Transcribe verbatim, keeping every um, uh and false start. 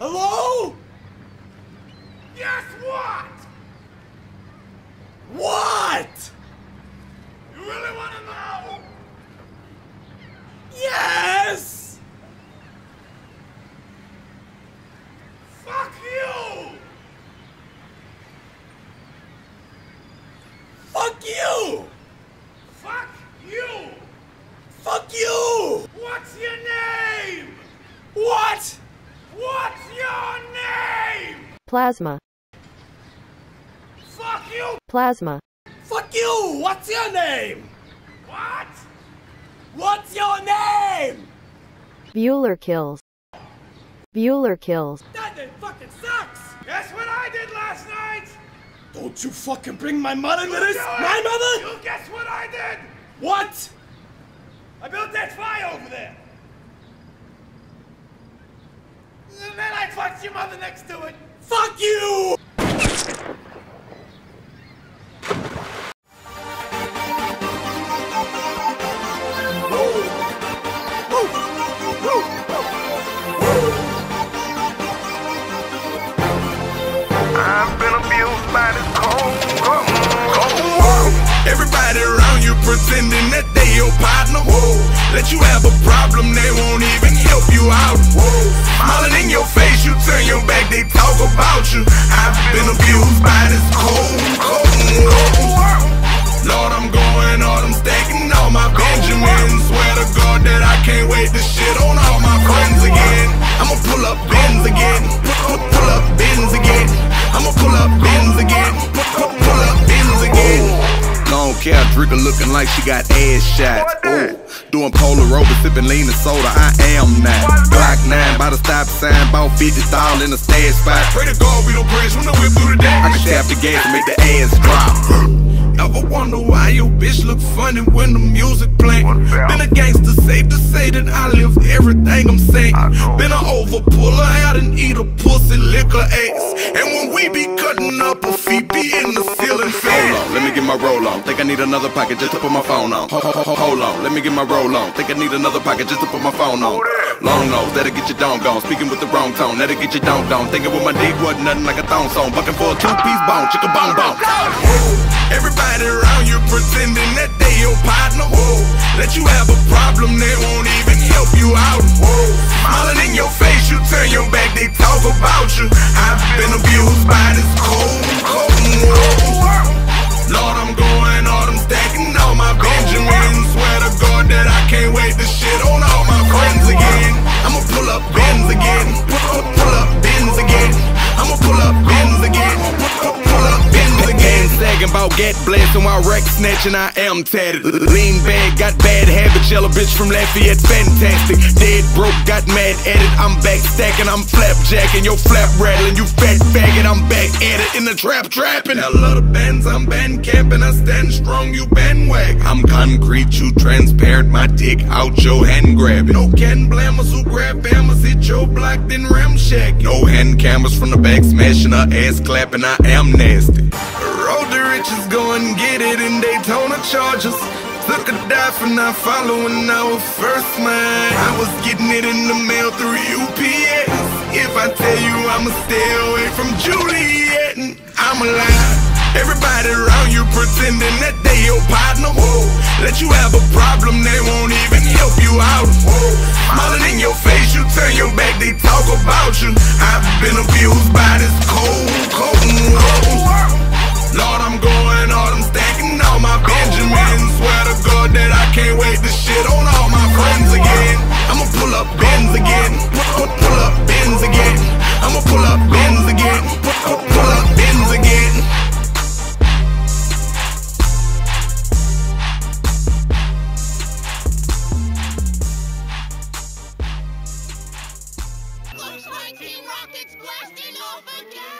Hello? Yes, what? What? You really want to know? Yes! Fuck you! Fuck you! Fuck you! Fuck you! What's your name? What? What's your name? Plasma. Fuck you! Plasma. Fuck you! What's your name? What? What's your name? Bueller kills. Bueller kills. That thing fucking sucks! Guess what I did last night? Don't you fucking bring my mother you to this! My mother! You guess what I did! What? I built that fire over there! And then I fucked your mother next to it! Fuck you! I've been abused by the cold, cold, cold, whoa. Everybody around you pretending that they your partner, whoa. Let you have a problem, they won't even help you out, whoa. Smiling in your face, you turn your back, they talk about you. I've been abused by this cold, cold, cold, whoa. Lord, I'm going on, I'm stacking all my Benjamins. Swear to God that I can't wait to shit on all my friends again. I'ma pull up Benz again, pull, pull up Benz again. I'ma pull up Benz again, pull, pull up Benz again. Don't care, Drika looking like she got ass shots. Ooh, doing polar over, sipping lean and soda, I am not. Block nine by the stop sign, about fifty style in the stash spot. Pray to God we don't crash when I whip through the dash. I can tap the gas and make the ass drop. Ever wonder why your bitch look funny when the music playing? Been a gangster, safe to say that I live everything I'm saying. Been a over, pull her out and eat a pussy, lick her ass. And when we be cutting up, a feet be in the ceiling fan. Hold on, let me get my roll on. Think I need another pocket just to put my phone on. Ho, ho, ho, hold on, let me get my roll on. Think I need another pocket just to put my phone on. Long nose, that'll get your dong gone. Speaking with the wrong tone, that'll get your dong gone. Thinking with my dick wasn't nothing like a thong song. Bucking for a two-piece bone, chicka bone bone. Everybody around you pretending that they your partner, whoa. Let you have a problem, they won't even help you out, whoa. Smiling in your face, you turn your back, they talk about you. I've been abused by this cold, cold, cold. Lord, I'm going hard, I'm stacking all my Benjamins. Swear to God that I can't wait to shit on all my friends again. I'ma pull up Benz again, pull, pull up Benz again. I'ma pull up Benz again, pull, pull up Benz again. Sagging about get blessed and while wreck snatching, I am tatted. Lean bag, got bad habits, yellow bitch from Lafayette, fantastic. Dead broke, got mad at it, I'm back stacking, I'm flapjacking, your flap rattling, you fat faggot, I'm back at it in the trap trapping. I love the bands, I'm band camping, I stand strong, you bandwagon. I'm concrete, you transparent, my dick out your hand grabbing. No can blammers who grab bammers, hit your block then ramshack. No hand cameras from the back smashing her ass clapping, I am nasty. Road to riches, go and get it in Daytona Chargers. Took a dive for not following our first mind. I was getting it in the mail through U P S. If I tell you I'ma stay away from Juliet, and I'm a lie. Everybody around you pretending that they your partner, whoa. Let you have a problem, they won't even help you out, whoa. Smiling in your face, you turn your back, they talk about you. I've been abused by this cold, cold, cold. Lord, I'm going hard, I'm stacking all my Benjamins. Swear to God that I can't wait to shit on all my friends again. I'ma pull up Benz again, pull, pull up Benz again. I'ma pull up Benz again, pull, pull up Benz again. Looks like Team Rocket's blasting off again!